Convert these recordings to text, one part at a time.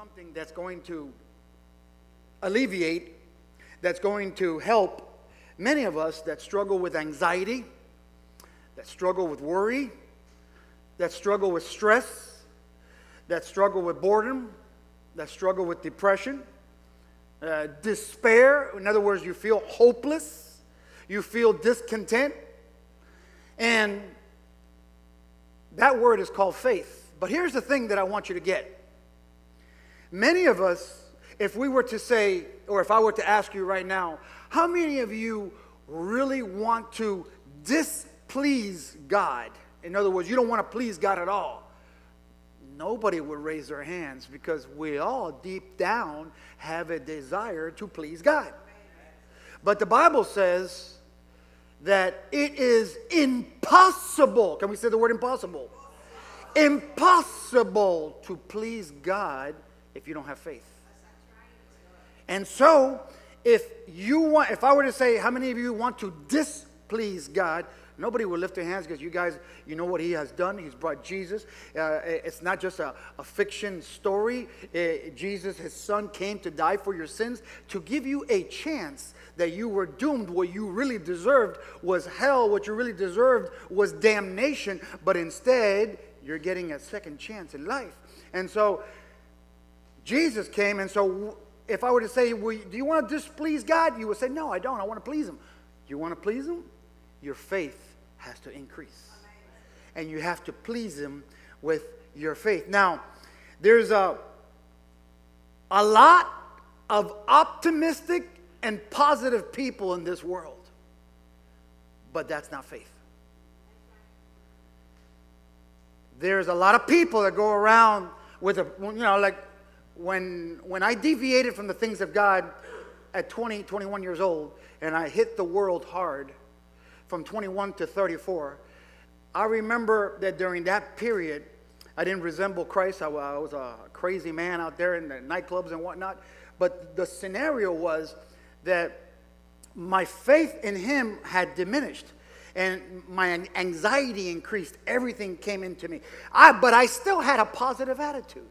something that's going to alleviate, that's going to help many of us that struggle with anxiety, that struggle with worry, that struggle with stress, that struggle with boredom, that struggle with depression, despair. In other words, you feel hopeless, you feel discontent, and that word is called faith. But here's the thing that I want you to get. Many of us, if we were to say, or if I were to ask you right now, how many of you really want to displease God? In other words, you don't want to please God at all. Nobody would raise their hands, because we all deep down have a desire to please God. But the Bible says that it is impossible. Can we say the word impossible? Impossible to please God if you don't have faith. And so, if I were to say, how many of you want to displease God? Nobody will lift their hands, because you guys, you know what he has done. He's brought Jesus. It's not just a fiction story. Jesus, his son, came to die for your sins, to give you a chance that you were doomed. What you really deserved was hell. What you really deserved was damnation. But instead, you're getting a second chance in life. And so, Jesus came. And so, if I were to say, well, do you want to displease God? You would say, no, I don't. I want to please him. You want to please him? Your faith has to increase. And you have to please him with your faith. Now, there's a lot of optimistic and positive people in this world. But that's not faith. There's a lot of people that go around with when I deviated from the things of God at 20, 21 years old, and I hit the world hard, from 21 to 34, I remember that during that period, I didn't resemble Christ. I was a crazy man out there in the nightclubs and whatnot. But the scenario was that my faith in him had diminished, and my anxiety increased. Everything came into me. But I still had a positive attitude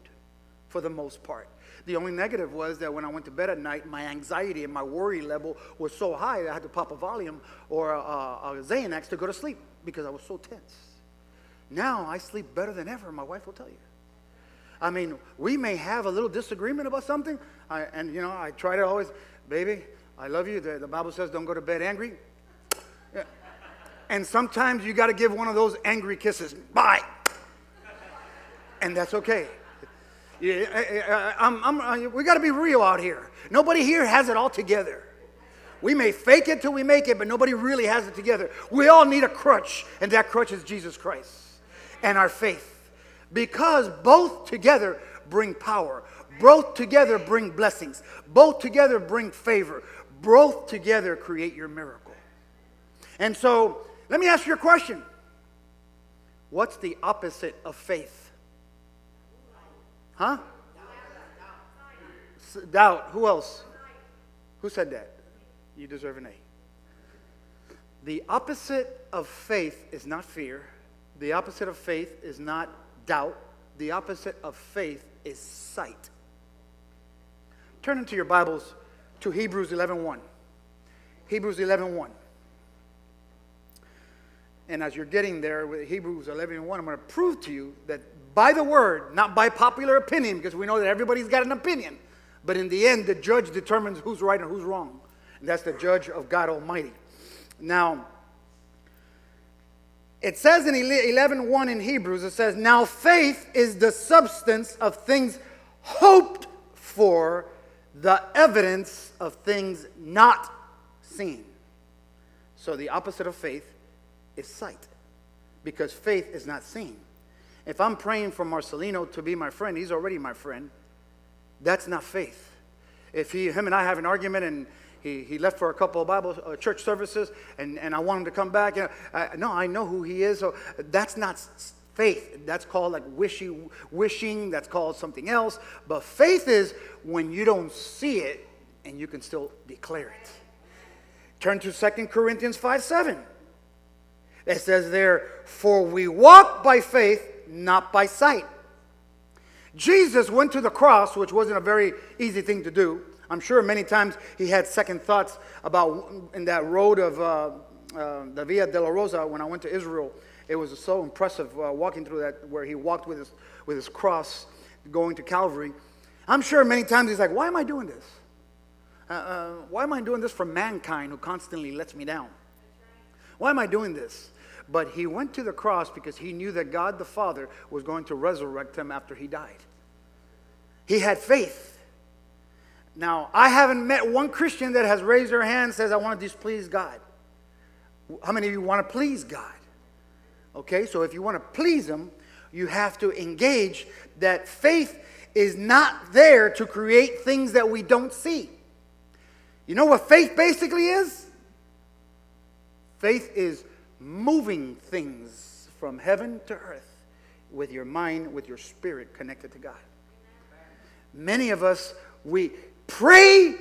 for the most part. The only negative was that when I went to bed at night, my anxiety and my worry level was so high that I had to pop a Valium or a Xanax to go to sleep, because I was so tense. Now I sleep better than ever, my wife will tell you. I mean, we may have a little disagreement about something, I try to always, baby, I love you. The Bible says don't go to bed angry. Yeah. And sometimes you got to give one of those angry kisses. Bye. And that's okay. Yeah, we got to be real out here. Nobody here has it all together. We may fake it till we make it, but nobody really has it together. We all need a crutch, and that crutch is Jesus Christ and our faith, because both together bring power. Both together bring blessings. Both together bring favor. Both together create your miracle. And so, let me ask you a question. What's the opposite of faith? Huh? Doubt. Who else? Who said that? You deserve an A. The opposite of faith is not fear. The opposite of faith is not doubt. The opposite of faith is sight. Turn into your Bibles to Hebrews 11:1. Hebrews 11:1. And as you're getting there with Hebrews 11:1, I'm going to prove to you that by the word, not by popular opinion, because we know that everybody's got an opinion. But in the end, the judge determines who's right and who's wrong. And that's the judge of God Almighty. Now, it says in 11:1 in Hebrews, it says, now faith is the substance of things hoped for, the evidence of things not seen. So the opposite of faith is sight, because faith is not seen. If I'm praying for Marcelino to be my friend, he's already my friend. That's not faith. If him and I have an argument, and he left for a couple of Bible church services, and I want him to come back, I know who he is. So that's not faith. That's called like wishing. That's called something else. But faith is when you don't see it, and you can still declare it. Turn to 2 Corinthians 5:7. It says there, for we walk by faith, not by sight. Jesus went to the cross, which wasn't a very easy thing to do. I'm sure many times he had second thoughts about in that road of the Via della Rosa. When I went to Israel, it was so impressive walking through that, where he walked with his cross going to Calvary. I'm sure many times he's like, why am I doing this? Why am I doing this for mankind who constantly lets me down? Why am I doing this? But he went to the cross because he knew that God the Father was going to resurrect him after he died. He had faith. Now, I haven't met one Christian that has raised their hand and says, I want to displease God. How many of you want to please God? Okay, so if you want to please him, you have to engage that faith is not there to create things that we don't see. You know what faith basically is? Faith is moving things from heaven to earth with your mind, with your spirit connected to God. Many of us, we pray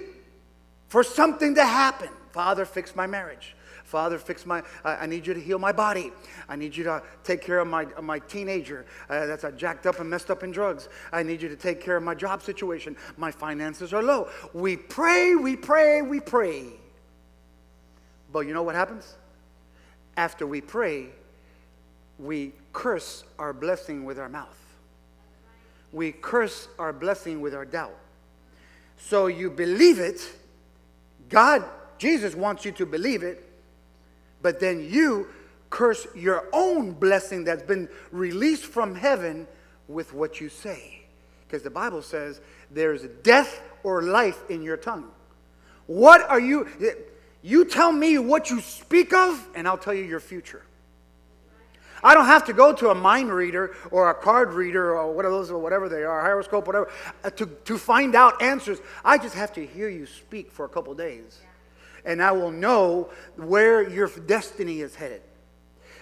for something to happen. Father, fix my marriage. Father, fix my, I need you to heal my body. I need you to take care of my teenager that's jacked up and messed up in drugs. I need you to take care of my job situation. My finances are low. We pray, we pray, we pray. But you know what happens? After we pray, we curse our blessing with our mouth. We curse our blessing with our doubt. So you believe it. God, Jesus wants you to believe it. But then you curse your own blessing that's been released from heaven with what you say. Because the Bible says there's death or life in your tongue. What are you? You tell me what you speak of, and I'll tell you your future. I don't have to go to a mind reader or a card reader or one of those, or whatever they are, horoscope, whatever, to find out answers. I just have to hear you speak for a couple days. And I will know where your destiny is headed.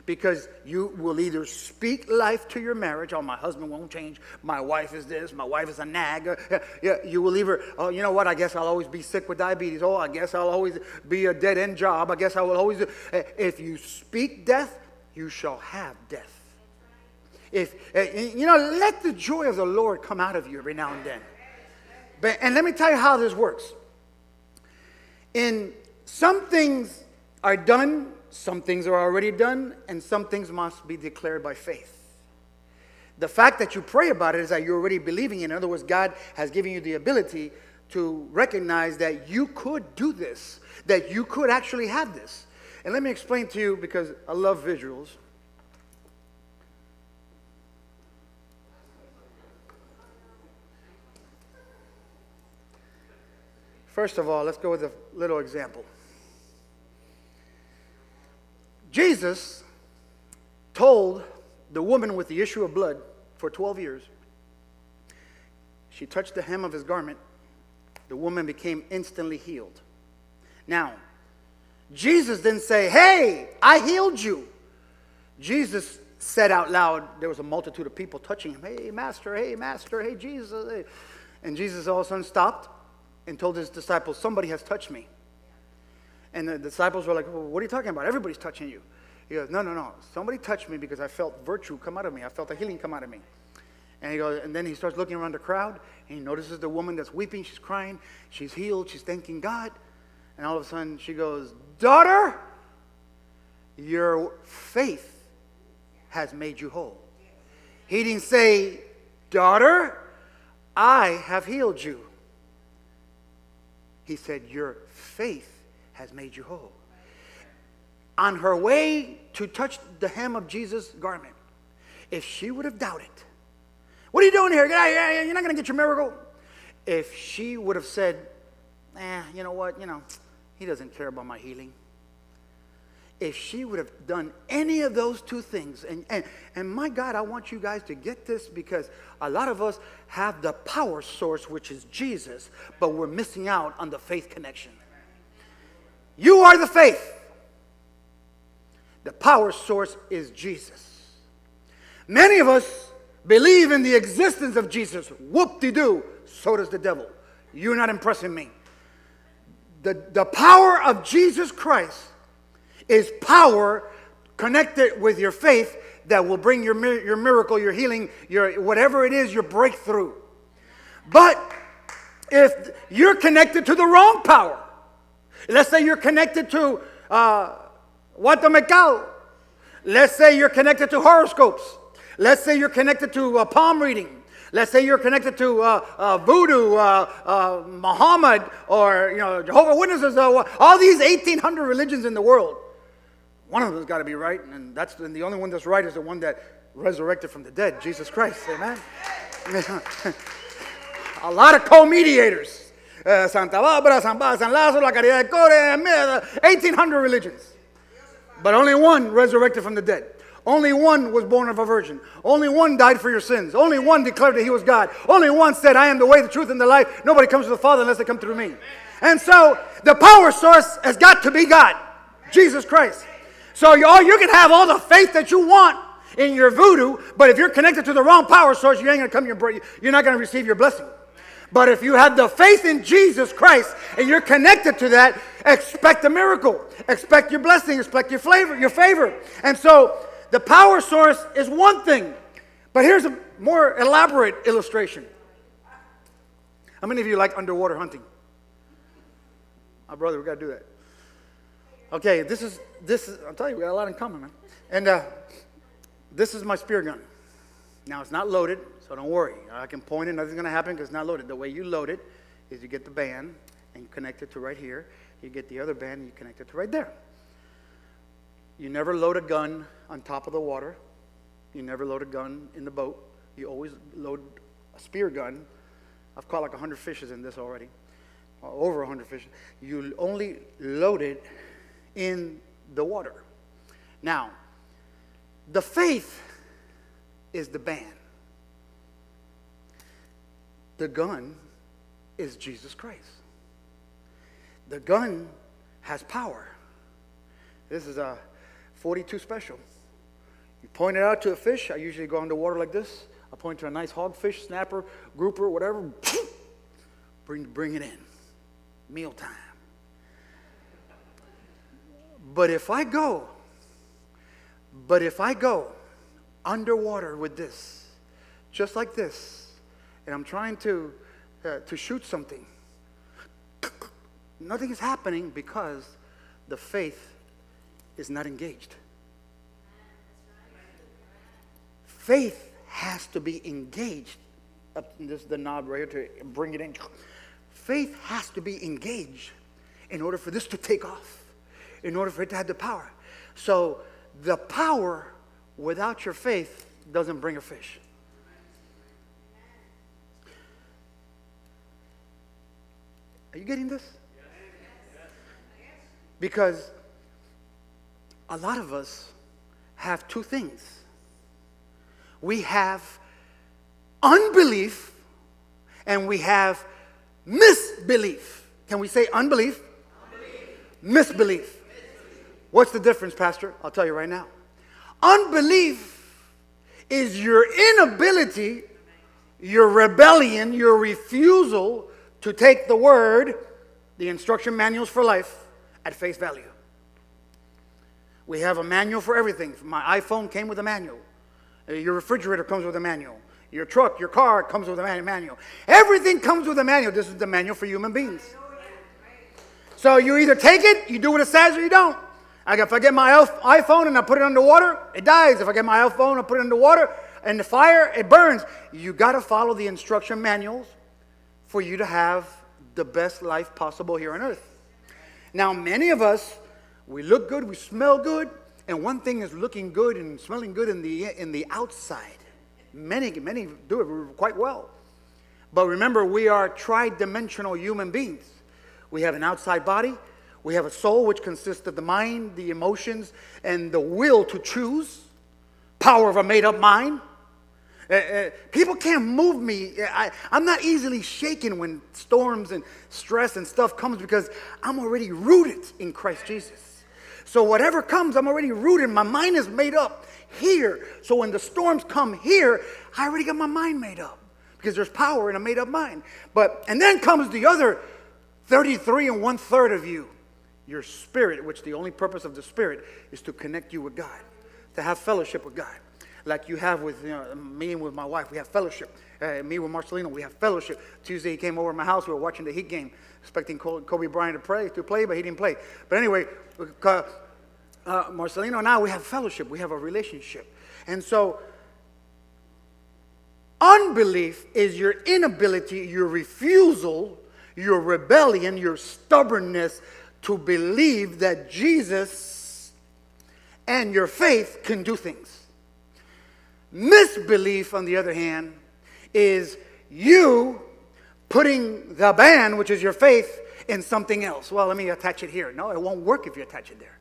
Because you will either speak life to your marriage. Oh, my husband won't change. My wife is this. My wife is a nag. Yeah, you will either, oh, you know what? I guess I'll always be sick with diabetes. Oh, I guess I'll always be a dead-end job. I guess I will always do. If you speak death, you shall have death. If you know, let the joy of the Lord come out of you every now and then. But, and let me tell you how this works. In some things are done, some things are already done, and some things must be declared by faith. The fact that you pray about it is that you're already believing. In other words, God has given you the ability to recognize that you could do this, that you could actually have this. And let me explain to you, because I love visuals. First of all, let's go with a little example. Jesus told the woman with the issue of blood for 12 years. She touched the hem of his garment. The woman became instantly healed. Now, Jesus didn't say, hey, I healed you. Jesus said out loud, there was a multitude of people touching him. Hey, Master, hey, Master, hey, Jesus. Hey. And Jesus all of a sudden stopped and told his disciples, somebody has touched me. And the disciples were like, well, what are you talking about? Everybody's touching you. He goes, no, no, no. Somebody touched me because I felt virtue come out of me. I felt the healing come out of me. And he goes, and then he starts looking around the crowd, and he notices the woman that's weeping. She's crying. She's healed. She's thanking God. And all of a sudden she goes, daughter, your faith has made you whole. He didn't say, daughter, I have healed you. He said, your faith has made you whole. On her way to touch the hem of Jesus' garment, if she would have doubted, what are you doing here? Get out of here. You're not going to get your miracle. If she would have said, eh, you know what? You know, he doesn't care about my healing. If she would have done any of those two things, and my God, I want you guys to get this, because a lot of us have the power source, which is Jesus, but we're missing out on the faith connection. You are the faith. The power source is Jesus. Many of us believe in the existence of Jesus. Whoop-de-doo. So does the devil. You're not impressing me. The power of Jesus Christ is power connected with your faith that will bring your miracle, your healing, your whatever it is, your breakthrough. But if you're connected to the wrong power, let's say you're connected to Guatemalcow. Let's say you're connected to horoscopes. Let's say you're connected to palm reading. Let's say you're connected to voodoo, Muhammad, or Jehovah's Witnesses. All these 1,800 religions in the world. One of them's got to be right, and the only one that's right is the one that resurrected from the dead, Jesus Christ. Amen. A lot of co-mediators. Santa Barbara, San Pablo, San Lázaro, La Caridad de Core, 1,800 religions. But only one resurrected from the dead. Only one was born of a virgin. Only one died for your sins. Only one declared that he was God. Only one said, I am the way, the truth, and the life. Nobody comes to the Father unless they come through me. And so the power source has got to be God, Jesus Christ. So you can have all the faith that you want in your voodoo, but if you're connected to the wrong power source, you ain't gonna you're not going to receive your blessing. But if you have the faith in Jesus Christ and you're connected to that, expect a miracle. Expect your blessing. Expect your favor. And so the power source is one thing. But here's a more elaborate illustration. How many of you like underwater hunting? My brother, we got to do that. Okay, this is, I'll tell you, we got a lot in common, man. And this is my spear gun. Now, it's not loaded. So don't worry, I can point it, nothing's going to happen because it's not loaded. The way you load it is you get the band and you connect it to right here. You get the other band and you connect it to right there. You never load a gun on top of the water. You never load a gun in the boat. You always load a spear gun. I've caught like 100 fishes in this already, over 100 fishes. You only load it in the water. Now, the faith is the band. The gun is Jesus Christ. The gun has power. This is a 42 special. You point it out to a fish. I usually go underwater like this. I point to a nice hogfish, snapper, grouper, whatever. Bring it in. Mealtime. But if I go underwater with this, just like this, and I'm trying to shoot something. Nothing is happening because the faith is not engaged. Faith has to be engaged. This is the knob right here to bring it in. Faith has to be engaged in order for this to take off, in order for it to have the power. So the power without your faith doesn't bring a fish. Are you getting this? Because a lot of us have two things. We have unbelief and we have misbelief. Can we say unbelief? Misbelief. What's the difference, Pastor? I'll tell you right now. Unbelief is your inability, your rebellion, your refusal to take the word, the instruction manuals for life, at face value. We have a manual for everything. My iPhone came with a manual. Your refrigerator comes with a manual. Your truck, your car comes with a manual. Everything comes with a manual. This is the manual for human beings. So you either take it, you do what it says, or you don't. If I get my iPhone and I put it underwater, it dies. If I get my iPhone and I put it underwater, in the fire, it burns. You got to follow the instruction manuals for you to have the best life possible here on earth. Now, many of us, we look good, we smell good, and one thing is looking good and smelling good in the outside. Many do it quite well. But remember, we are tri-dimensional human beings. We have an outside body, we have a soul which consists of the mind, the emotions, and the will to choose, power of a made-up mind. People can't move me. I'm not easily shaken when storms and stress and stuff comes because I'm already rooted in Christ Jesus. So whatever comes, I'm already rooted. My mind is made up here. So when the storms come here, I already got my mind made up because there's power in a made up mind. And then comes the other 33 1/3 of you, your spirit, which the only purpose of the spirit is to connect you with God, to have fellowship with God. like you have with, you know, me and with my wife. We have fellowship. Me with Marcelino, we have fellowship. Tuesday he came over to my house. We were watching the Heat game, expecting Kobe Bryant to play, but he didn't play. But anyway, Marcelino and I, we have fellowship. We have a relationship. And so unbelief is your inability, your refusal, your rebellion, your stubbornness to believe that Jesus and your faith can do things. Misbelief, on the other hand, is you putting the ban, which is your faith, in something else. Well, let me attach it here. No, it won't work if you attach it there.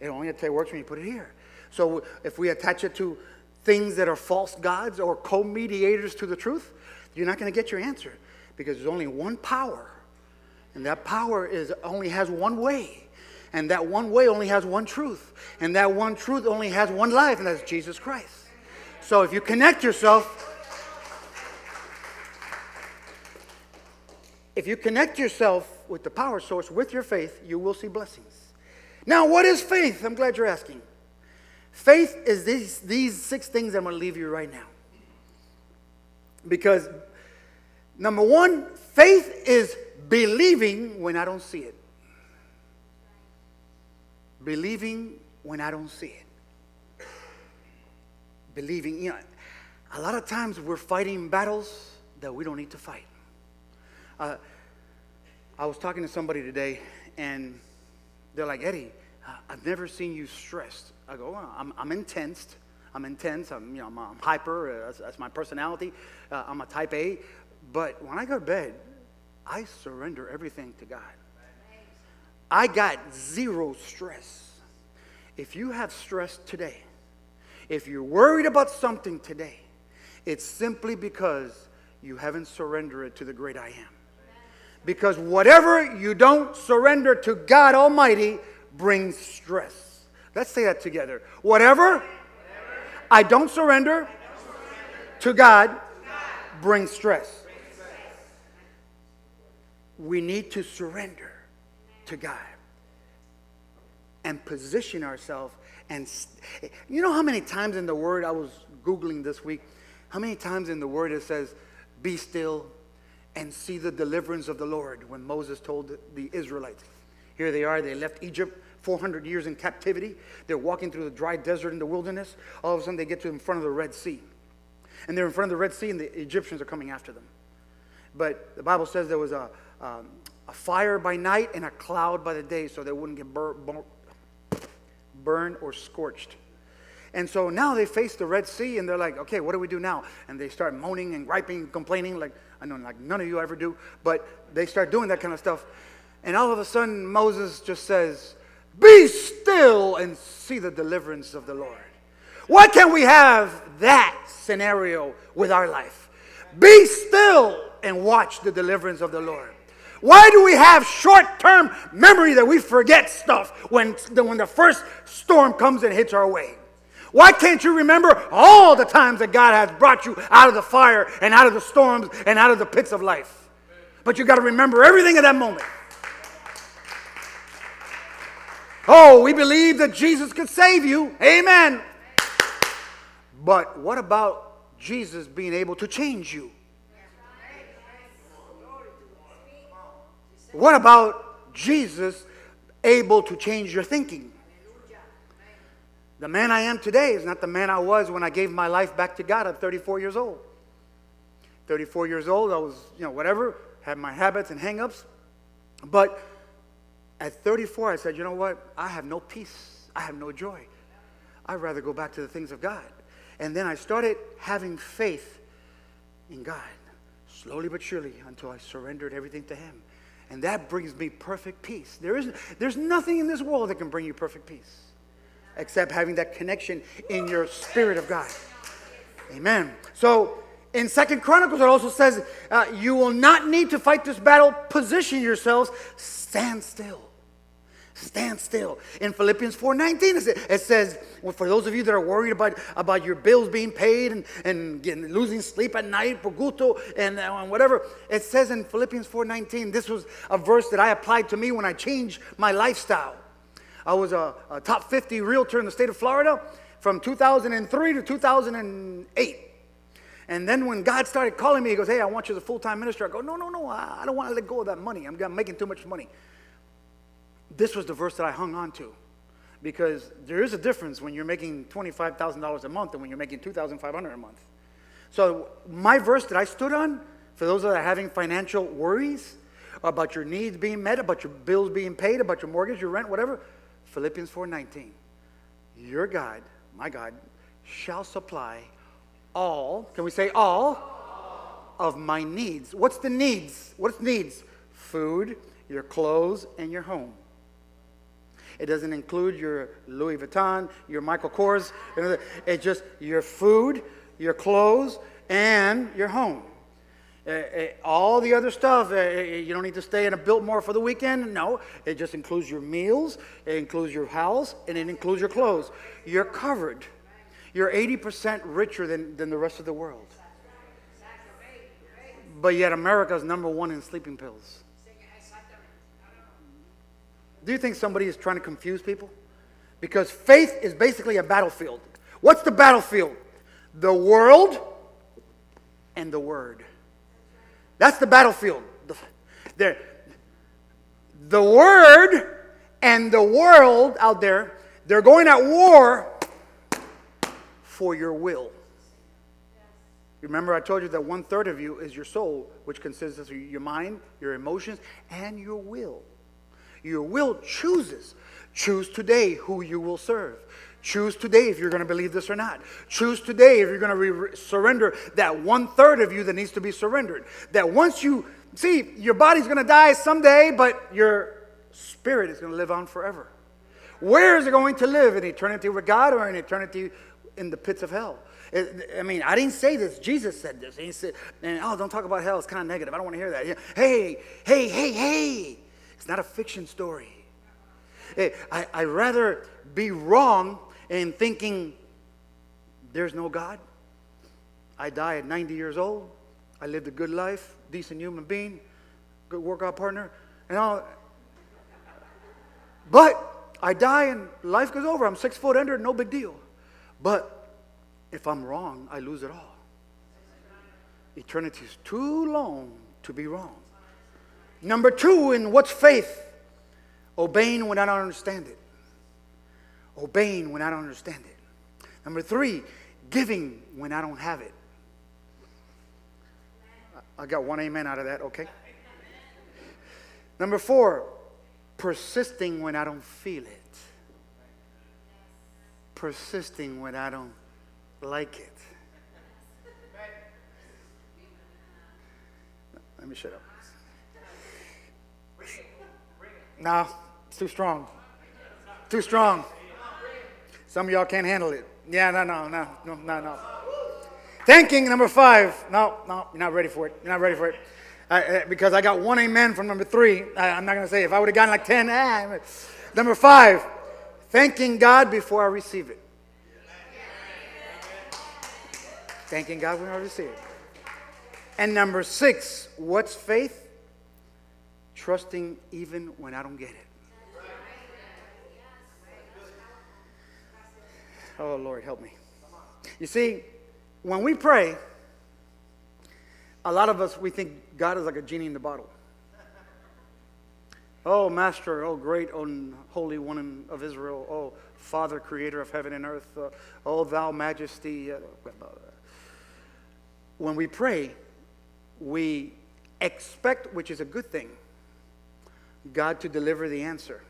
It only works when you put it here. So if we attach it to things that are false gods or co-mediators to the truth, you're not going to get your answer, because there's only one power, and that power is only has one way, and that one way only has one truth, and that one truth only has one life, and that's Jesus Christ. So if you connect yourself, if you connect yourself with the power source, with your faith, you will see blessings. Now, what is faith? I'm glad you're asking. Faith is these six things I'm going to leave you right now. Because, number one, faith is believing when I don't see it. Believing when I don't see it. Believing, you know, a lot of times we're fighting battles that we don't need to fight. I was talking to somebody today, and they're like, Eddie, I've never seen you stressed. I go, well, I'm intense. I'm hyper. That's my personality. I'm a type A. But when I go to bed, I surrender everything to God. I got zero stress. If you have stress today, if you're worried about something today, it's simply because you haven't surrendered it to the great I am. Because whatever you don't surrender to God Almighty brings stress. Let's say that together. Whatever I don't surrender to God brings stress. We need to surrender to God and position ourselves. And you know how many times in the Word, I was Googling this week, how many times in the Word it says, be still and see the deliverance of the Lord, when Moses told the Israelites. Here they are, they left Egypt, 400 years in captivity. They're walking through the dry desert in the wilderness. All of a sudden they get to in front of the Red Sea. And they're in front of the Red Sea, and the Egyptians are coming after them. But the Bible says there was a fire by night and a cloud by the day, so they wouldn't get burned or scorched. And so now they face the Red Sea, and they're like, okay, what do we do now? And they start moaning and griping and complaining, like I know like none of you ever do, but they start doing that kind of stuff. And all of a sudden Moses just says, be still and see the deliverance of the Lord. Why can't we have that scenario with our life? Be still and watch the deliverance of the Lord. Why do we have short-term memory that we forget stuff when the first storm comes and hits our way? Why can't you remember all the times that God has brought you out of the fire and out of the storms and out of the pits of life? But you've got to remember everything at that moment. Oh, we believe that Jesus could save you. Amen. But what about Jesus being able to change you? What about Jesus able to change your thinking? The man I am today is not the man I was when I gave my life back to God at 34 years old. 34 years old, I was, you know, whatever, had my habits and hang-ups. But at 34, I said, you know what? I have no peace. I have no joy. I'd rather go back to the things of God. And then I started having faith in God, slowly but surely, until I surrendered everything to Him. And that brings me perfect peace. There's nothing in this world that can bring you perfect peace, except having that connection in your spirit of God. Amen. So in 2 Chronicles, it also says, you will not need to fight this battle. Position yourselves. Stand still. Stand still. In Philippians 4:19, it says, well, for those of you that are worried about your bills being paid and losing sleep at night, por gusto, and whatever, it says in Philippians 4:19, this was a verse that I applied to me when I changed my lifestyle. I was a top 50 realtor in the state of Florida. from 2003 to 2008. And then when God started calling me, he goes, hey, I want you as a full-time minister. I go, no, no, no, I don't want to let go of that money. I'm making too much money. This was the verse that I hung on to, because there is a difference when you're making $25,000 a month and when you're making $2,500 a month. So my verse that I stood on, for those that are having financial worries about your needs being met, about your bills being paid, about your mortgage, your rent, whatever, Philippians 4:19, your God, my God, shall supply all, can we say all, of my needs. What's the needs? What's needs? Food, your clothes, and your home. It doesn't include your Louis Vuitton, your Michael Kors. It's just your food, your clothes, and your home. All the other stuff, you don't need to stay in a Biltmore for the weekend. No, it just includes your meals, it includes your house, and it includes your clothes. You're covered. You're 80% richer than the rest of the world. But yet America's #1 in sleeping pills. Do you think somebody is trying to confuse people? Because faith is basically a battlefield. What's the battlefield? The world and the word. That's the battlefield. The word and the world out there, they're going at war for your will. Remember, I told you that 1/3 of you is your soul, which consists of your mind, your emotions, and your will. Your will chooses. Choose today who you will serve. Choose today if you're going to believe this or not. Choose today if you're going to surrender that 1/3 of you that needs to be surrendered. That once you see, your body's going to die someday, but your spirit is going to live on forever. Where is it going to live? In eternity with God or in eternity in the pits of hell? I mean, I didn't say this. Jesus said this. He said, and, oh, don't talk about hell. It's kind of negative. I don't want to hear that. Hey, hey, hey, hey. It's not a fiction story. I'd rather be wrong in thinking there's no God. I die at 90 years old. I lived a good life, decent human being, good workout partner, and all. But I die and life goes over. I'm 6 foot under, no big deal. But if I'm wrong, I lose it all. Eternity is too long to be wrong. #2 in what's faith? Obeying when I don't understand it. Obeying when I don't understand it. #3, giving when I don't have it. I got one amen out of that, okay? #4, persisting when I don't feel it. Persisting when I don't like it. Let me shut up. No, it's too strong. Too strong. Some of y'all can't handle it. Yeah, no. Thanking, #5. No, you're not ready for it. You're not ready for it. Because I got one amen from #3. I'm not going to say it. If I would have gotten like 10, #5, thanking God before I receive it. Thanking God before I receive it. And #6, what's faith? Trusting even when I don't get it. Oh, Lord, help me. You see, when we pray, a lot of us, we think God is like a genie in the bottle. Oh, Master, oh, great, oh, Holy One of Israel, oh, Father, Creator of heaven and earth, oh, Thou Majesty. When we pray, we expect, which is a good thing, God to deliver the answer.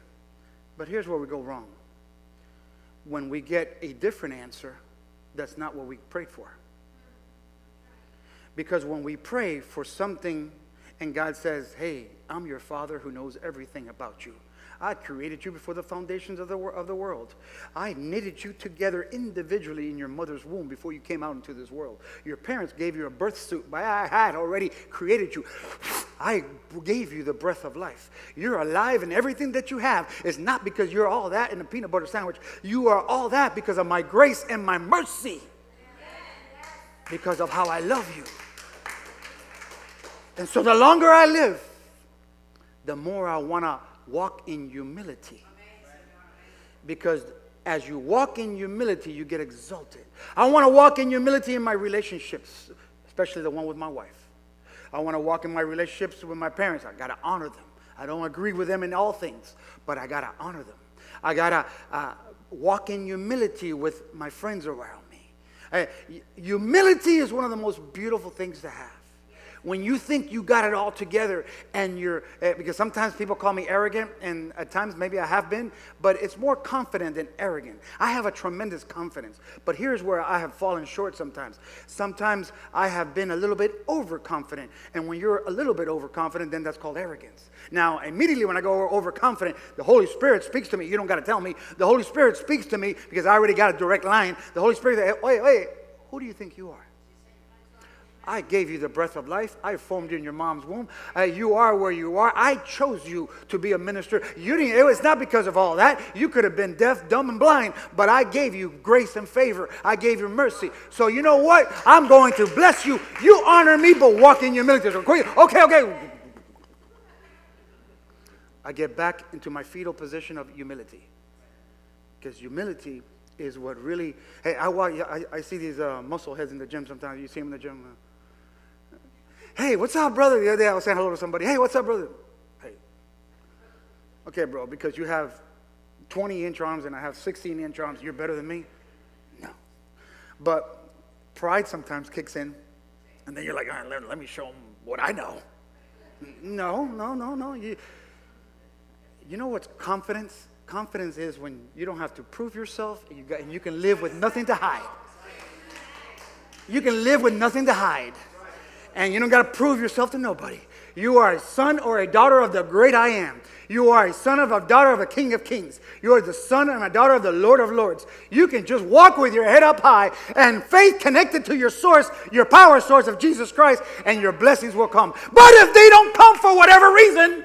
But here's where we go wrong. When we get a different answer, that's not what we prayed for. Because when we pray for something and God says, hey, I'm your Father who knows everything about you. I created you before the foundations of the world. I knitted you together individually in your mother's womb before you came out into this world. Your parents gave you a birth suit, but I had already created you. I gave you the breath of life. You're alive, and everything that you have is not because you're all that in a peanut butter sandwich. You are all that because of my grace and my mercy, because of how I love you. And so the longer I live, the more I want to walk in humility, because as you walk in humility, you get exalted. I want to walk in humility in my relationships, especially the one with my wife. I want to walk in my relationships with my parents. I got to honor them. I don't agree with them in all things, but I got to honor them. I got to walk in humility with my friends around me. Humility is one of the most beautiful things to have. When you think you got it all together and you're, because sometimes people call me arrogant, and at times maybe I have been, but it's more confident than arrogant. I have a tremendous confidence, but here's where I have fallen short sometimes. Sometimes I have been a little bit overconfident, and when you're a little bit overconfident, then that's called arrogance. Now, immediately when I go overconfident, the Holy Spirit speaks to me. You don't got to tell me. The Holy Spirit speaks to me because I already got a direct line. The Holy Spirit says, wait, wait, who do you think you are? I gave you the breath of life. I formed you in your mom's womb. You are where you are. I chose you to be a minister. You didn't, it's not because of all that. You could have been deaf, dumb, and blind, but I gave you grace and favor. I gave you mercy. So you know what? I'm going to bless you. You honor me, but walk in humility. Okay, okay. I get back into my fetal position of humility, because humility is what really, hey, I see these muscle heads in the gym sometimes. You see them in the gym. Hey, what's up, brother? The other day I was saying hello to somebody. Hey, what's up, brother? Hey. Okay, bro, because you have 20-inch arms and I have 16-inch arms, you're better than me? No. But pride sometimes kicks in, and then you're like, all right, let me show them what I know. No, no, no, no. You know what's confidence? Confidence is when you don't have to prove yourself, and you can live with nothing to hide. You can live with nothing to hide. And you don't got to prove yourself to nobody. You are a son or a daughter of the great I am. You are a son of a daughter of the King of Kings. You are the son and a daughter of the Lord of Lords. You can just walk with your head up high and faith connected to your source, your power source of Jesus Christ, and your blessings will come. But if they don't come for whatever reason,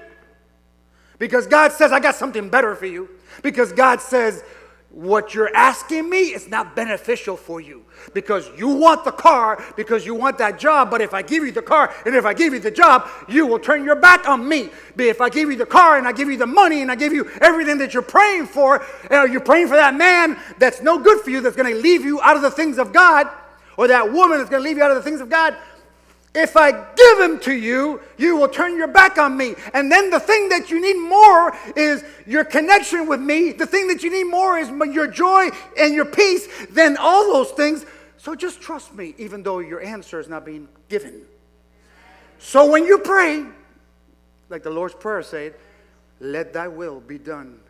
because God says, I got something better for you. Because God says, what you're asking me is not beneficial for you, because you want the car, because you want that job. But if I give you the car and if I give you the job, you will turn your back on me. But if I give you the car and I give you the money and I give you everything that you're praying for, you're praying for that man that's no good for you, that's going to leave you out of the things of God, or that woman that's going to leave you out of the things of God. If I give them to you, you will turn your back on me. And then the thing that you need more is your connection with me. The thing that you need more is your joy and your peace than all those things. So just trust me, even though your answer is not being given. So when you pray, like the Lord's Prayer said, let thy will be done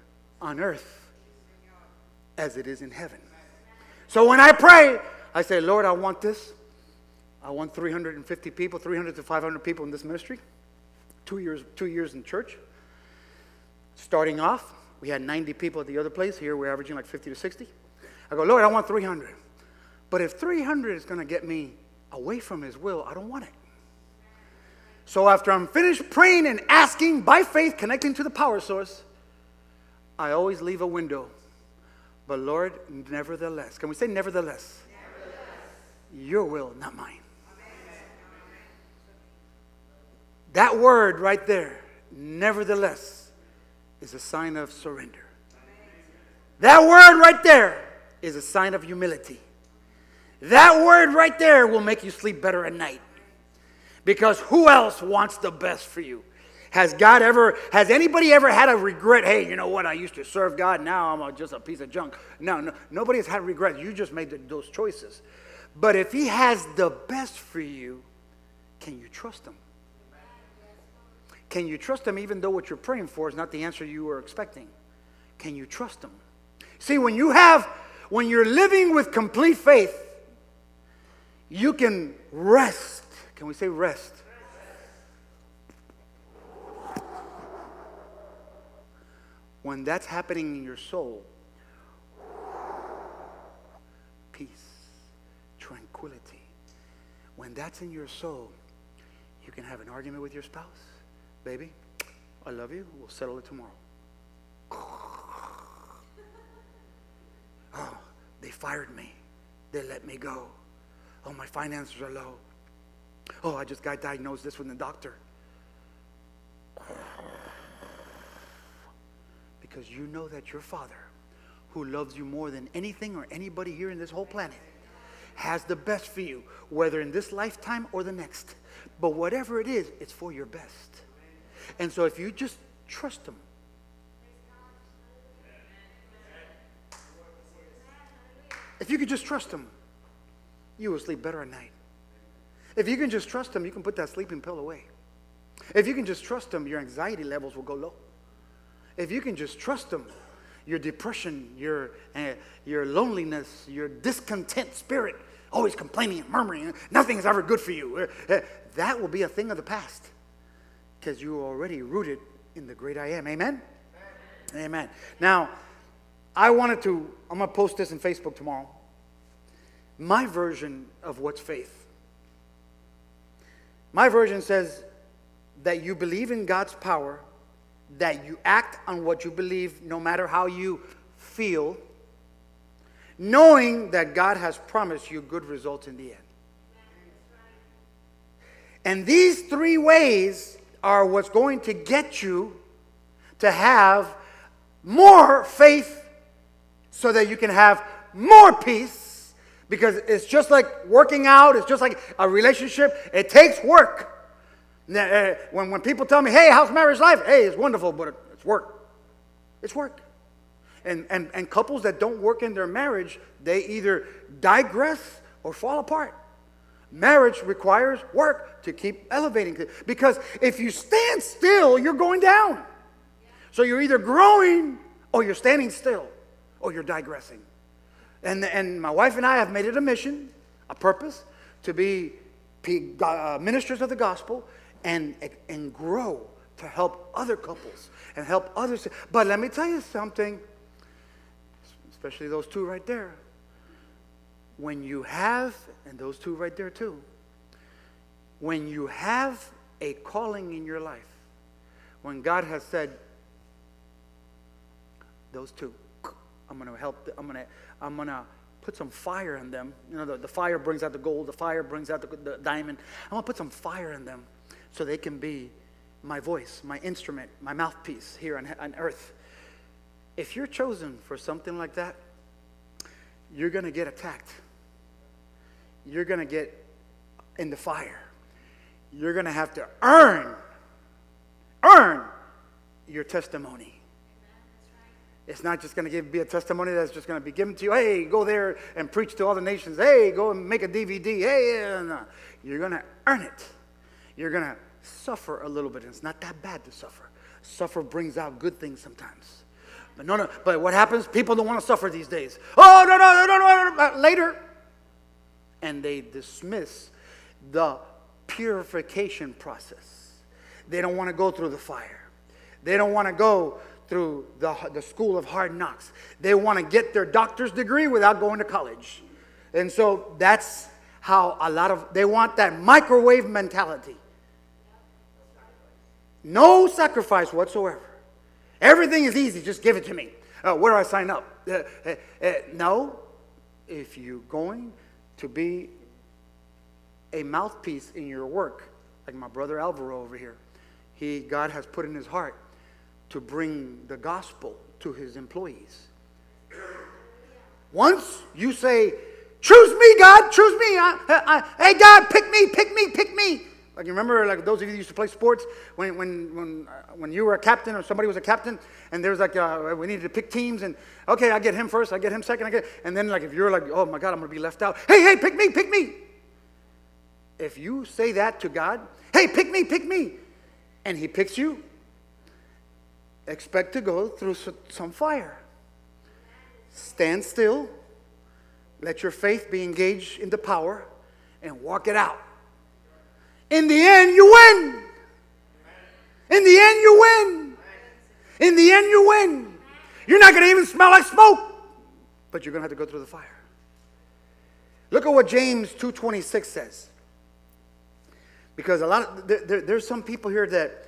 on earth as it is in heaven. So when I pray, I say, Lord, I want this. I want 350 people, 300 to 500 people in this ministry. 2 years in church. Starting off, we had 90 people at the other place. Here we're averaging like 50 to 60. I go, Lord, I want 300. But if 300 is going to get me away from his will, I don't want it. So after I'm finished praying and asking by faith, connecting to the power source, I always leave a window. But Lord, nevertheless. Can we say nevertheless? Nevertheless. Your will, not mine. That word right there, nevertheless, is a sign of surrender. That word right there is a sign of humility. That word right there will make you sleep better at night. Because who else wants the best for you? Has anybody ever had a regret? Hey, you know what? I used to serve God. Now I'm just a piece of junk. No, nobody has had regret. You just made those choices. But if he has the best for you, can you trust him? Can you trust him even though what you're praying for is not the answer you were expecting? Can you trust him? See, when you're living with complete faith, you can rest. Can we say rest? Rest. When that's happening in your soul, peace, tranquility. When that's in your soul, you can have an argument with your spouse. Baby, I love you. We'll settle it tomorrow. Oh, they fired me. They let me go. Oh, my finances are low. Oh, I just got diagnosed this with the doctor. Because you know that your Father, who loves you more than anything or anybody here in this whole planet, has the best for you, whether in this lifetime or the next. But whatever it is, it's for your best. And so if you just trust Him. If you could just trust Him, you will sleep better at night. If you can just trust Him, you can put that sleeping pill away. If you can just trust Him, your anxiety levels will go low. If you can just trust Him, your depression, your loneliness, your discontent spirit, always complaining and murmuring, nothing is ever good for you, that will be a thing of the past, because you are already rooted in the great I Am. Amen? Amen. Amen. Now, I'm going to post this on Facebook tomorrow. My version of what's faith. My version says that you believe in God's power, that you act on what you believe no matter how you feel, knowing that God has promised you good results in the end. And these three ways are what's going to get you to have more faith, so that you can have more peace, because it's just like working out, it's just like a relationship, it takes work. When people tell me, hey, how's marriage life? Hey, it's wonderful, but it's work. It's work. And couples that don't work in their marriage, they either digress or fall apart. Marriage requires work to keep elevating, because if you stand still, you're going down. So you're either growing or you're standing still. Oh, you're digressing. And my wife and I have made it a mission, a purpose, to be ministers of the gospel and grow to help other couples and help others. But let me tell you something, especially those two right there. When you have, and those two right there too, when you have a calling in your life, when God has said, those two, I'm going to help. I'm going to put some fire in them. You know, the fire brings out the gold. The fire brings out the diamond. I'm going to put some fire in them so they can be my voice, my instrument, my mouthpiece here on earth. If you're chosen for something like that, you're going to get attacked. You're going to get in the fire. You're going to have to earn your testimony. It's not just going to be a testimony that's just going to be given to you. Hey, go there and preach to all the nations. Hey, go and make a DVD. Hey, no. You're going to earn it. You're going to suffer a little bit. And it's not that bad to suffer. Suffer brings out good things sometimes. But no. But what happens? People don't want to suffer these days. Oh, no. Later. And they dismiss the purification process. They don't want to go through the fire. They don't want to go through the school of hard knocks. They want to get their doctor's degree without going to college. And so that's how they want that microwave mentality. No sacrifice whatsoever. Everything is easy, just give it to me. Where do I sign up? No, if you're going to be a mouthpiece in your work, like my brother Alvaro over here, God has put in his heart to bring the gospel to his employees. Once you say, choose me, God, choose me. Hey, God, pick me, pick me, pick me. Like, you remember, like those of you who used to play sports, when you were a captain or somebody was a captain, and there was like, we needed to pick teams, and okay, I get him first, I get him second, and then like if you're like, oh my God, I'm going to be left out. Hey, pick me, pick me. If you say that to God, hey, pick me, and He picks you, expect to go through some fire. Stand still. Let your faith be engaged in the power and walk it out. In the end, you win. In the end, you win. In the end, you win. You're not going to even smell like smoke, but you're going to have to go through the fire. Look at what James 2:26 says. Because there's some people here that,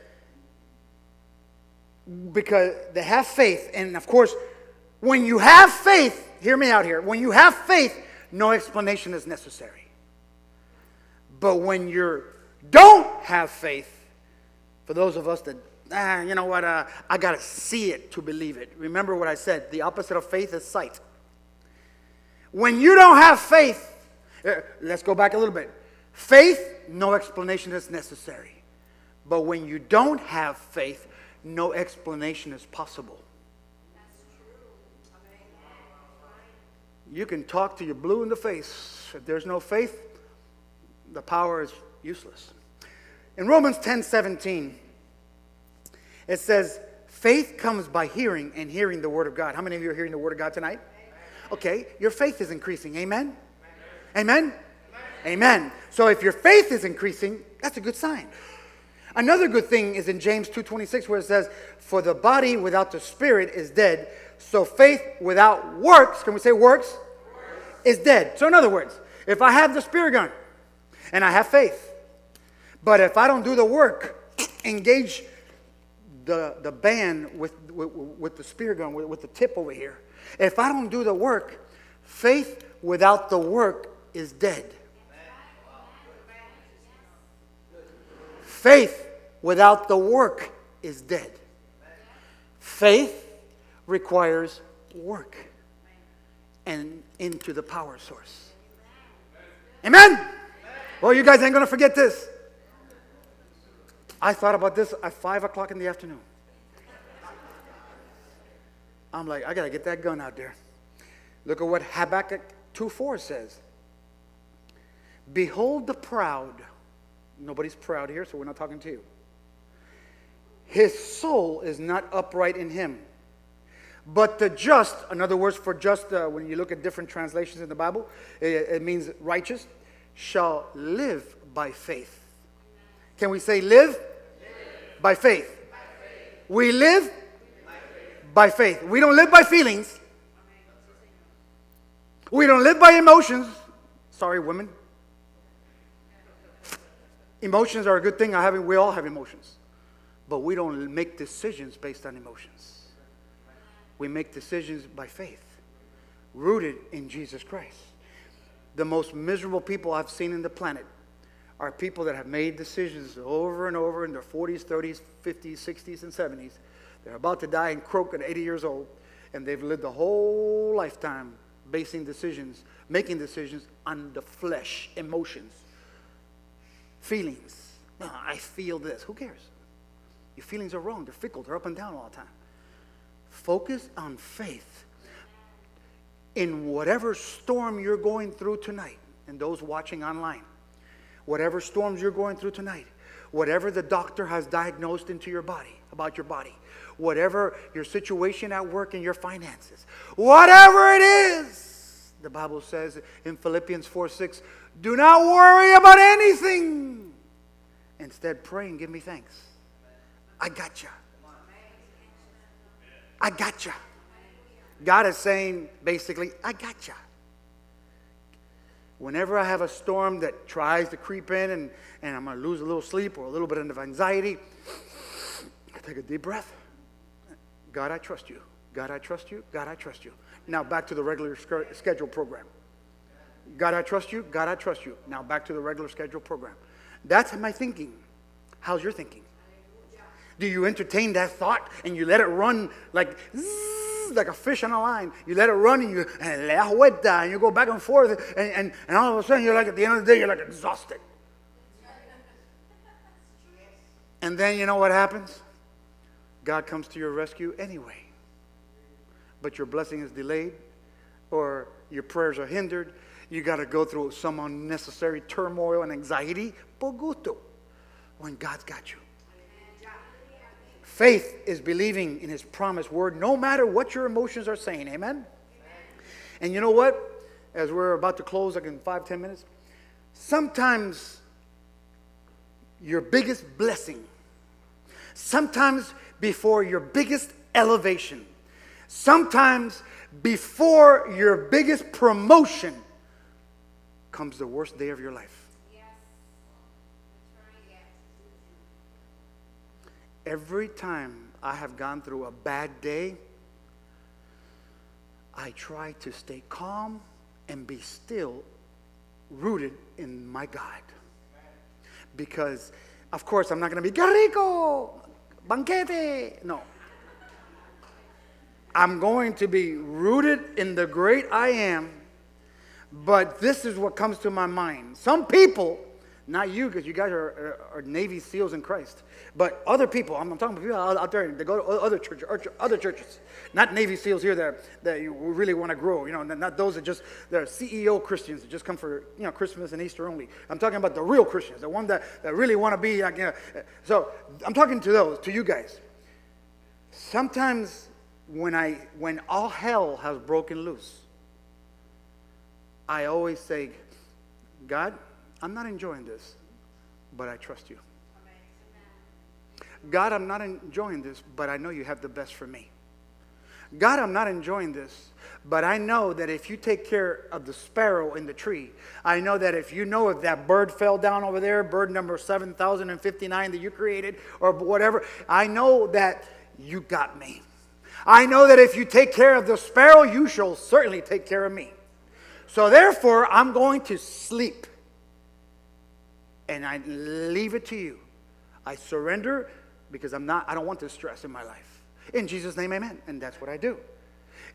because they have faith, and of course, when you have faith, hear me out here, when you have faith, no explanation is necessary. But when you don't have faith, for those of us that you know what, I got to see it to believe it. Remember what I said, the opposite of faith is sight. When you don't have faith, let's go back a little bit. Faith, no explanation is necessary. But when you don't have faith, no explanation is possible. That's true. I mean, you can talk to your blue in the face. If there's no faith, the power is useless. In Romans 10:17, it says, faith comes by hearing, and hearing the Word of God. How many of you are hearing the Word of God tonight? Amen. Okay, your faith is increasing. Amen? Amen? Amen? Amen? Amen. So if your faith is increasing, that's a good sign. Another good thing is in James 2:26, where it says, for the body without the spirit is dead, so faith without works, can we say works? Works. Is dead. So in other words, if I have the spirit gun and I have faith, but if I don't do the work, engage the band with the spirit gun, with the tip over here. If I don't do the work, faith without the work is dead. Faith without the work is dead. Faith requires work and into the power source. Amen? Amen? Well, you guys ain't going to forget this. I thought about this at 5 o'clock in the afternoon. I'm like, I got to get that gun out there. Look at what Habakkuk 2:4 says. Behold the proud. Nobody's proud here, so we're not talking to you. His soul is not upright in him. But the just, in other words, for just, when you look at different translations in the Bible, it means righteous, shall live by faith. Can we say live? Live. By faith. By faith. We live? By faith. By faith. We don't live by feelings. We don't live by emotions. Sorry, women. Emotions are a good thing. We all have emotions. But we don't make decisions based on emotions. We make decisions by faith, rooted in Jesus Christ. The most miserable people I've seen on the planet are people that have made decisions over and over in their 40s, 30s, 50s, 60s, and 70s. They're about to die and croak at 80 years old, and they've lived a whole lifetime basing decisions, making decisions on the flesh, emotions, feelings. No, I feel this. Who cares? Your feelings are wrong. They're fickle. They're up and down all the time. Focus on faith. In whatever storm you're going through tonight, and those watching online, whatever storms you're going through tonight, whatever the doctor has diagnosed into your body, about your body, whatever your situation at work and your finances, whatever it is, the Bible says in Philippians 4:6, do not worry about anything. Instead, pray and give me thanks. I got you. I got you. God is saying, basically, I got you. Whenever I have a storm that tries to creep in and I'm going to lose a little sleep or a little bit of anxiety, I take a deep breath. God, I trust you. God, I trust you. God, I trust you. Now back to the regular schedule program. God, I trust you. God, I trust you. Now back to the regular schedule program. That's my thinking. How's your thinking? Do you entertain that thought and you let it run like a fish on a line? You let it run and you go back and forth, and all of a sudden you're like, at the end of the day, you're like exhausted. And then you know what happens? God comes to your rescue anyway. But your blessing is delayed, or your prayers are hindered. You got to go through some unnecessary turmoil and anxiety. Por gusto, when God's got you. Faith is believing in His promised word, no matter what your emotions are saying. Amen? Amen? And you know what? As we're about to close, like in 5–10 minutes, sometimes your biggest blessing, sometimes before your biggest elevation, sometimes before your biggest promotion comes the worst day of your life. Every time I have gone through a bad day, I try to stay calm and be still rooted in my God. Because, of course, I'm not going to be, Qué rico! banquete. No. I'm going to be rooted in the great I am, but this is what comes to my mind. Some people, not you, because you guys are Navy SEALs in Christ, but other people, I'm talking about people out there that go to other churches, not Navy SEALs here that you really want to grow, you know, not those that just, they're CEO Christians that just come for, you know, Christmas and Easter only. I'm talking about the real Christians, the one that really want to be, like, you know, so I'm talking to those, to you guys. Sometimes, when all hell has broken loose, I always say, God, I'm not enjoying this, but I trust you. God, I'm not enjoying this, but I know you have the best for me. God, I'm not enjoying this, but I know that if you take care of the sparrow in the tree, I know that if you know if that bird fell down over there, bird number 7,059 that you created or whatever, I know that you got me. I know that if you take care of the sparrow, you shall certainly take care of me. So therefore, I'm going to sleep. And I leave it to you. I surrender because I don't want this stress in my life. In Jesus' name, amen. And that's what I do.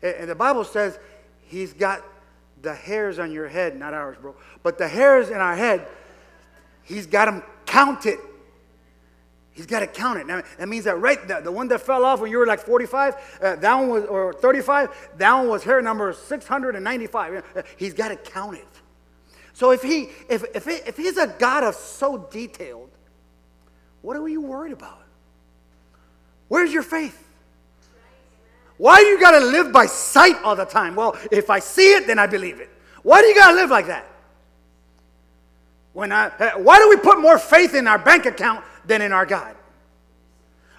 And the Bible says, he's got the hairs on your head, not ours, bro. But the hairs in our head, he's got them counted. He's got to count it. Now, that means that right, the one that fell off when you were like 45, that one was, or 35, that one was hair number 695. He's got to count it. So if he's a God of so detailed, what are you worried about? Where's your faith? Why do you got to live by sight all the time? Well, if I see it, then I believe it. Why do you got to live like that? Why do we put more faith in our bank account than in our God?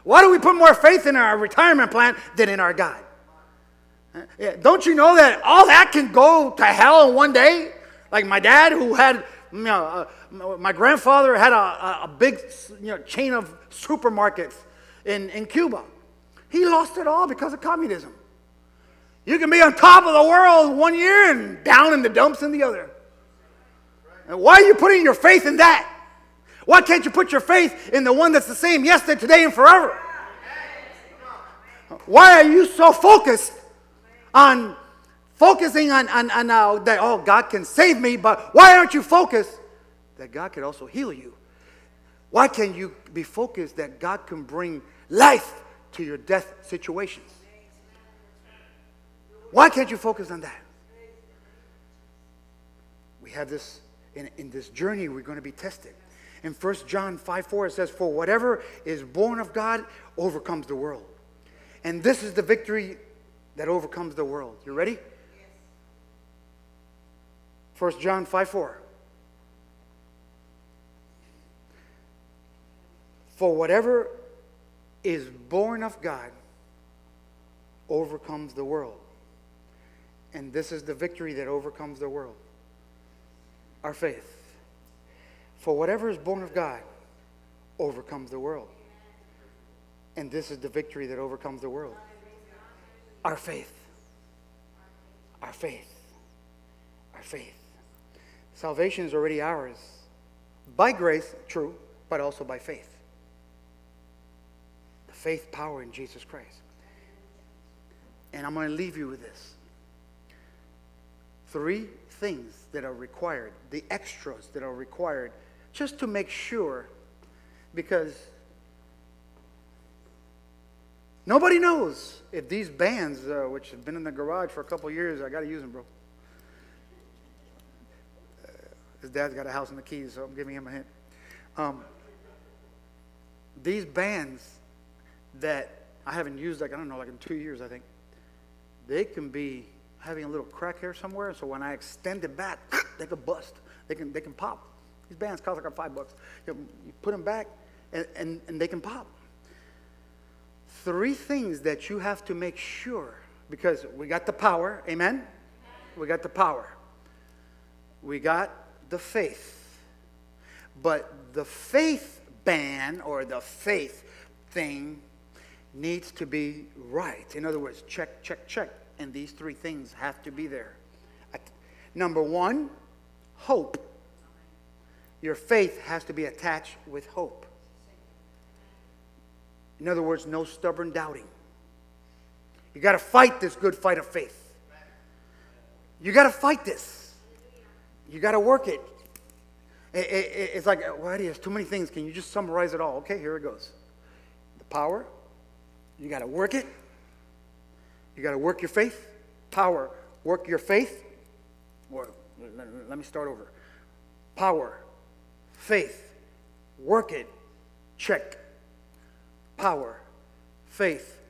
Why do we put more faith in our retirement plan than in our God? Don't you know that all that can go to hell in one day? Like my dad, who had, you know, my grandfather had a big, you know, chain of supermarkets in Cuba. He lost it all because of communism. You can be on top of the world one year and down in the dumps in the other. And why are you putting your faith in that? Why can't you put your faith in the one that's the same yesterday, today, and forever? Why are you so focused on focusing on that, oh, God can save me, but why aren't you focused that God can also heal you? Why can't you be focused that God can bring life to your death situations? Why can't you focus on that? We have this, in this journey, we're going to be tested. In 1 John 5:4, it says, for whatever is born of God overcomes the world. And this is the victory that overcomes the world. You ready? Yes. 1 John 5:4. For whatever is born of God overcomes the world. And this is the victory that overcomes the world. Our faith. For whatever is born of God overcomes the world. And this is the victory that overcomes the world. Our faith. Our faith. Our faith. Salvation is already ours. By grace, true, but also by faith. The faith power in Jesus Christ. And I'm going to leave you with this. 3 things that are required, the extras that are required, just to make sure, because nobody knows if these bands, which have been in the garage for a couple years, I got to use them, bro. His dad's got a house in the Keys, so I'm giving him a hint. These bands that I haven't used, like, I don't know, like in 2 years, I think, they can be having a little crack here somewhere, so when I extend it back, they can bust. They can pop. These bands cost like $5. You put them back, and they can pop. 3 things that you have to make sure, because we got the power, amen? Amen. We got the power. We got the faith. But the faith band, or the faith thing, needs to be right. In other words, check, check, check. And these 3 things have to be there. Number 1, hope. Your faith has to be attached with hope. In other words, no stubborn doubting. You got to fight this good fight of faith. You got to fight this. You got to work it. It's like, well, there's too many things. Can you just summarize it all? Okay, here it goes. The power. You got to work it. You got to work your faith. Power. Work your faith. Or let me start over. Power. Faith. Work it. Check. Power. Faith.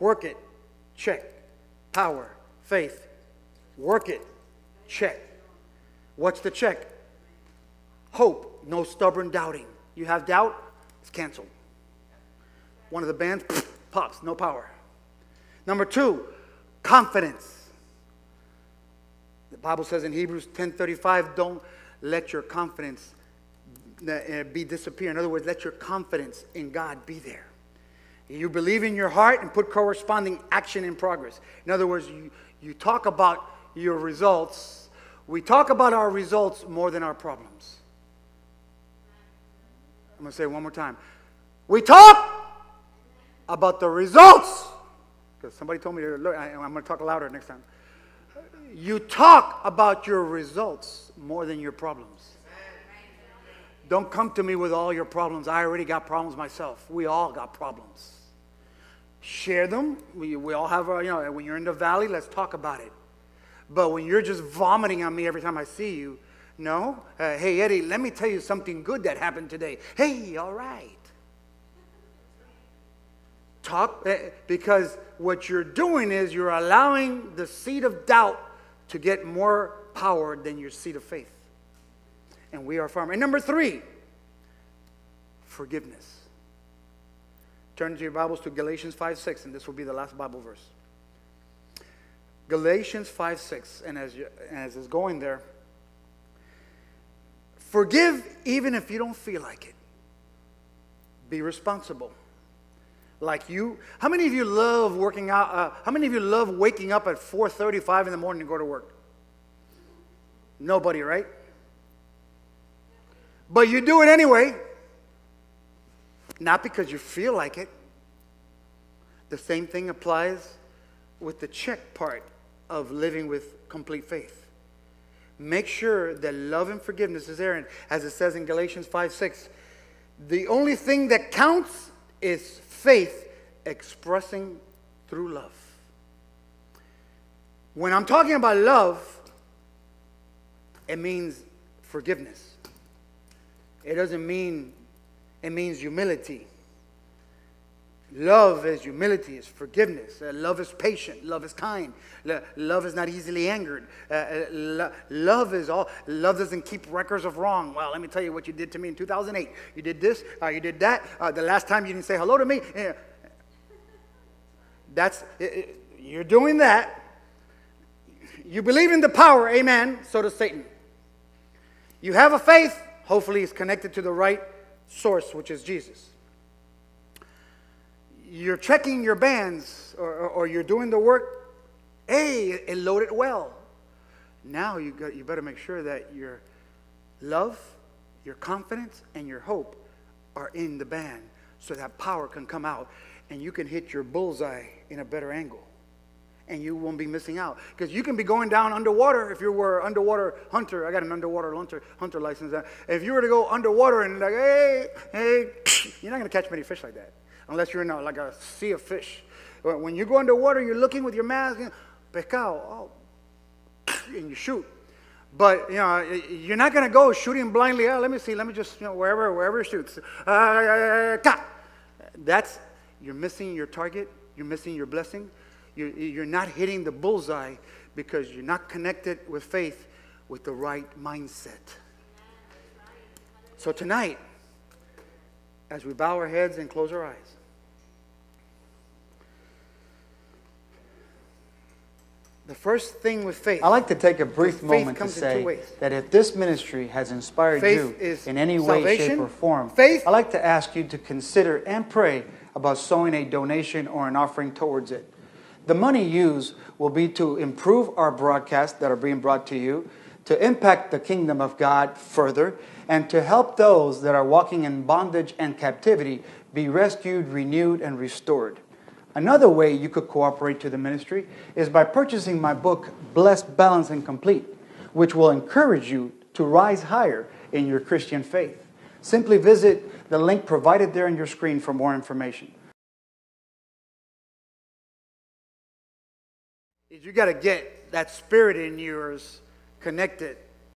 Work it. Check. Power. Faith. Work it. Check. What's the check? Hope. No stubborn doubting. You have doubt, it's canceled. One of the bands pops. No power. Number two, confidence. The Bible says in Hebrews 10:35, don't let your confidence disappear. In other words, let your confidence in God be there. You believe in your heart and put corresponding action in progress. In other words, you talk about your results. We talk about our results more than our problems. I'm going to say it one more time. We talk about the results. Because somebody told me to look, I'm going to talk louder next time. You talk about your results more than your problems. Don't come to me with all your problems. I already got problems myself. We all got problems. Share them. We all have, when you're in the valley, let's talk about it. But when you're just vomiting on me every time I see you, no. Hey, Eddie, let me tell you something good that happened today. Hey, all right. Talk, because what you're doing is you're allowing the seed of doubt to get more power than your seed of faith. And we are farmers. And number three, forgiveness. Turn to your Bibles to Galatians 5:6, and this will be the last Bible verse. Galatians 5:6, and as it's going there, forgive even if you don't feel like it. Be responsible. Like you, how many of you love working out? How many of you love waking up at 4:35 in the morning to go to work? Nobody, right? But you do it anyway, not because you feel like it. The same thing applies with the check part of living with complete faith. Make sure that love and forgiveness is there. And as it says in Galatians 5:6, the only thing that counts is faith expressing through love. When I'm talking about love, it means forgiveness. It doesn't mean, it means humility. Love is humility, is forgiveness. Love is patient. Love is kind. Love is not easily angered. Love is all. Love doesn't keep records of wrong. Well, let me tell you what you did to me in 2008. You did this. You did that. The last time you didn't say hello to me. That's you're doing that. You believe in the power, amen. So does Satan. You have a faith. Hopefully, it's connected to the right source, which is Jesus. You're checking your bands, or you're doing the work. Hey, it loaded well. Now you better make sure that your love, your confidence, and your hope are in the band, so that power can come out, and you can hit your bullseye in a better angle, and you won't be missing out. Because you can be going down underwater if you were an underwater hunter. I got an underwater hunter license. If you were to go underwater and like, hey, you're not going to catch many fish like that. Unless you're in like a sea of fish. When you go underwater, you're looking with your mask. Pescado. Oh, and you shoot. But, you're not going to go shooting blindly. Oh, let me see. Let me just, wherever it shoots. You're missing your target. You're missing your blessing. You're not hitting the bullseye because you're not connected with faith with the right mindset. So tonight, as we bow our heads and close our eyes, the first thing with faith. I'd like to take a brief moment to say that if this ministry has inspired you in any way, shape, or form, I'd like to ask you to consider and pray about sowing a donation or an offering towards it. The money used will be to improve our broadcasts that are being brought to you, to impact the kingdom of God further, and to help those that are walking in bondage and captivity be rescued, renewed, and restored. Another way you could cooperate to the ministry is by purchasing my book, Blessed, Balanced, and Complete, which will encourage you to rise higher in your Christian faith. Simply visit the link provided there on your screen for more information. You got to get that spirit in yours connected